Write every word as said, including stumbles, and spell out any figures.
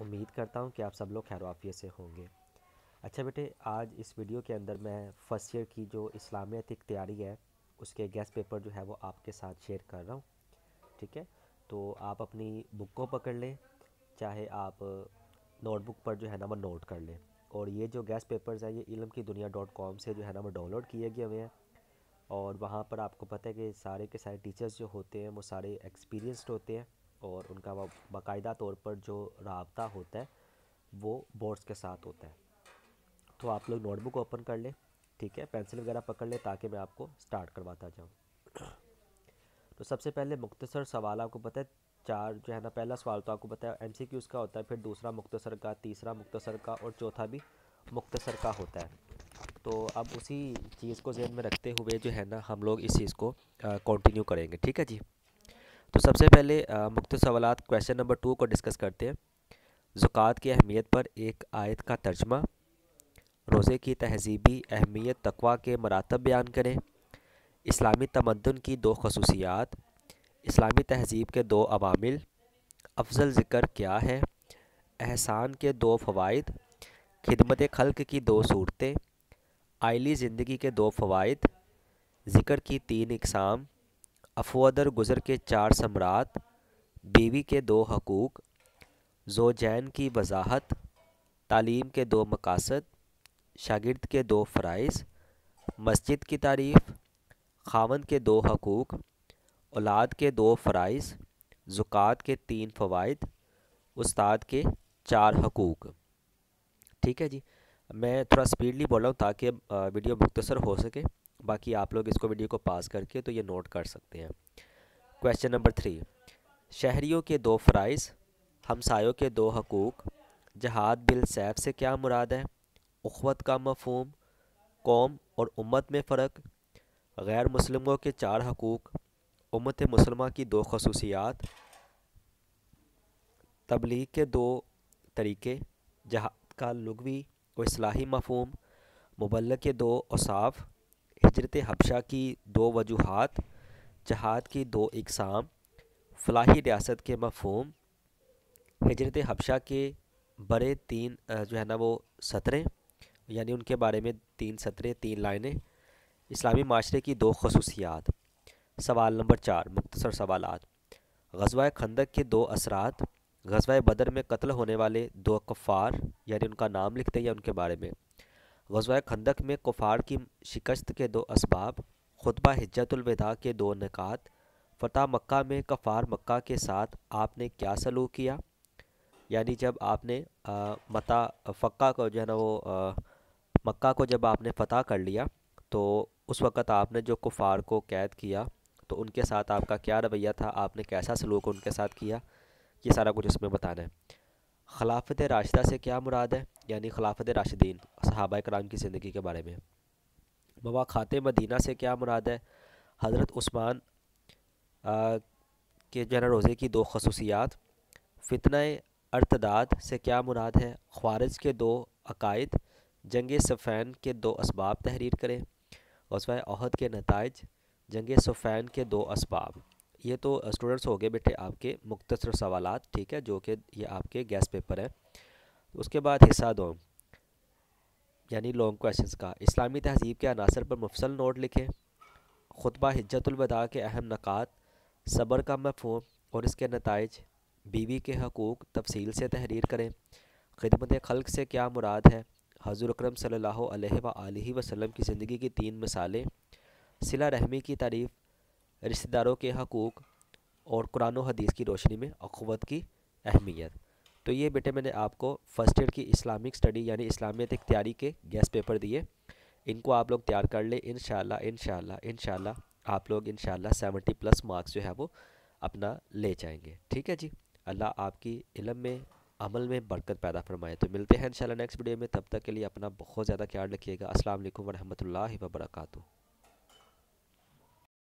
उम्मीद करता हूँ कि आप सब लोग खैर आफियत से होंगे। अच्छा बेटे, आज इस वीडियो के अंदर मैं फ़र्स्ट ईयर की जो इस्लामियत इख्तियारी है उसके गेस्ट पेपर जो है वो आपके साथ शेयर कर रहा हूँ। ठीक है, तो आप अपनी बुक को पकड़ लें, चाहे आप नोटबुक पर जो है ना वो नोट कर लें। और ये जो गेस्ट पेपर्स हैं ये इल्म की दुनिया डॉट कॉम से जो है ना वो डाउनलोड किए गए हुए हैं, और वहाँ पर आपको पता है कि सारे के सारे टीचर्स जो होते हैं वो सारे एक्सपीरियंस्ड होते हैं, और उनका बाकायदा तौर पर जो राबता होता है वो बोर्ड्स के साथ होता है। तो आप लोग नोटबुक ओपन कर लें, ठीक है, पेंसिल वगैरह पकड़ लें ताकि मैं आपको स्टार्ट करवाता जाऊँ। तो सबसे पहले मुख्तसर सवाल आपको पता है चार जो है ना, पहला सवाल तो आपको पता है एम सी क्यूज़ का होता है, फिर दूसरा मुख्तसर का, तीसरा मुख्तसर का, और चौथा भी मुख्तसर का होता है। तो अब उसी चीज़ को ज़हन में रखते हुए जो है ना हम लोग इस चीज़ को कंटिन्यू करेंगे। ठीक है जी, तो सबसे पहले मुख्तसर सवालात क्वेश्चन नंबर टू को डिस्कस करते हैं। ज़कात की अहमियत पर एक आयत का तर्जमा, रोज़े की तहजीबी अहमियत, तकवा के मरातब बयान करें, इस्लामी तमद्दुन की दो खसूसियात, इस्लामी तहजीब के दो अवामिल, अफजल ज़िक्र क्या है, एहसान के दो फ़वाइद, खिदमत खल्क की दो सूरतें, आइली ज़िंदगी के दो फ़वाइद, ज़िक्र की तीन इकसाम, अफवदर गुज़र के चार सम्रात, बीवी के दो हकूक़, जोजैन की वजाहत, तालीम के दो मकासद, शागिर्द के दो फ़राइज़, मस्जिद की तारीफ़, खावंद के दो हकूक़, औलाद के दो फ़राइज़, ज़कात के तीन फ़वाइद, उस्ताद के चार हकूक़। ठीक है जी, मैं थोड़ा स्पीडली बोल रहा हूँ ताकि वीडियो मुख्तसर हो सके, बाकी आप लोग इसको वीडियो को पास करके तो ये नोट कर सकते हैं। क्वेश्चन नंबर थ्री, शहरियों के दो फ़राइज़, हमसायों के दो हकूक़, जहाद बिल सैफ से क्या मुराद है, उख़्वत का मफ़हूम, कौम और उम्मत में फ़र्क, गैर मुसलमों के चार हकूक़, उम्मत मुसलमा की दो खसूसियात, तबलीग के दो तरीक़े, जहाद का लुग़वी और इस्लाही मफ़हूम, मुबल्लिग़ के दो औसाफ़, हिजरत हबशा की दो वजूहात, जहाद की दो इकसाम, फलाही रियासत के मफ़हूम, हिजरत हबशा के बड़े तीन जो है ना वो सतरें, यानी उनके बारे में तीन सतरें तीन लाइनें, इस्लामी माशरे की दो खसूसियात। सवाल नंबर चार, मुख्तसर सवालात, ग़ज़वाए खंदक के दो असरात, ग़ज़वाए बदर में कत्ल होने वाले दो कुफ़ार, यानी उनका नाम लिखते हैं या उनके बारे में, ग़ज़वाए खंदक में कुफ़ार की शिकस्त के दो असबाब, खुतबा हिज्जतुल विदा के दो नकात, फ़तह मक्का में कुफ़ार मक्का के साथ आपने क्या सलूक किया, यानी जब आपने आ, मता फ़क्का को जो है ना वो आ, मक्का को जब आपने फ़तह कर लिया तो उस वक़्त आपने जो कुफ़ार को कैद किया तो उनके साथ आपका क्या रवैया था, आपने कैसा सलूक उनके साथ किया, ये सारा कुछ इसमें बताना है। खिलाफत राशद से क्या मुराद है, यानी खिलाफत राशदीन सहाबा कराम की ज़िंदगी के बारे में, मवाख़ाते मदीना से क्या मुराद है, हज़रत उस्मान आ, के जो है ना रोज़े की दो खसूसियात, फितने इर्तिदाद से क्या मुराद है, ख़वारिज के दो अकायद, जंगे सफ़ीन के दो असबाब तहरीर करें, ग़ज़वा-ए-उहद के नताइज, जंगे सफ़ीन के दो असबाब। ये तो स्टूडेंट्स हो गए बेटे आपके मुख्तसर सवालात, ठीक है, जो कि ये आपके गेस्ट पेपर है। उसके बाद हिस्सा दो यानी लॉन्ग क्वेश्चंस का, इस्लामी तहजीब के अनासर पर मुफसल नोट लिखें, खुतबा हिज्जतुल विदा के अहम नकात, सबर का मफ़हूम और इसके नताइज, बीवी के हकूक़ तफसील से तहरीर करें, खिदमत खल्क से क्या मुराद है, हुज़ूर अकरम सल्लल्लाहु अलैहि वसल्लम की ज़िंदगी की तीन मिसालें, सिला रहमी की तारीफ़, रिश्तेदारों के हकूक़, और कुरान और हदीस की रोशनी में अख़ुवत की अहमियत। तो ये बेटे मैंने आपको फ़र्स्ट ईयर की इस्लामिक स्टडी यानी इस्लामियत इख्तियारी के गेस्ट पेपर दिए, इनको आप लोग तैयार कर लें। इंशाल्लाह इंशाल्लाह इंशाल्लाह आप लोग इंशाल्लाह सेवेंटी प्लस मार्क्स जो है वो अपना ले जाएंगे। ठीक है जी, अल्लाह आपकी इल्म में अमल में बरकत पैदा फरमाए। तो मिलते हैं इंशाल्लाह नेक्स्ट वीडियो में, तब तक के लिए अपना बहुत ज़्यादा ख्याल रखिएगा। अस्सलाम वालेकुम वरहमतुल्लाहि वबरकातुहू।